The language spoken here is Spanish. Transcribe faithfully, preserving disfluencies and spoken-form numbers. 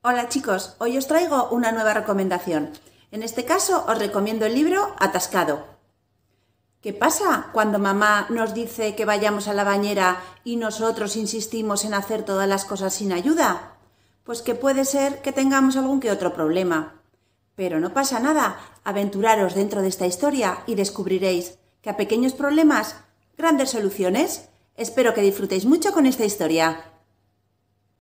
Hola chicos, hoy os traigo una nueva recomendación. En este caso os recomiendo el libro Atascado. ¿Qué pasa cuando mamá nos dice que vayamos a la bañera y nosotros insistimos en hacer todas las cosas sin ayuda? Pues que puede ser que tengamos algún que otro problema. Pero no pasa nada, aventuraros dentro de esta historia y descubriréis que a pequeños problemas, grandes soluciones. Espero que disfrutéis mucho con esta historia.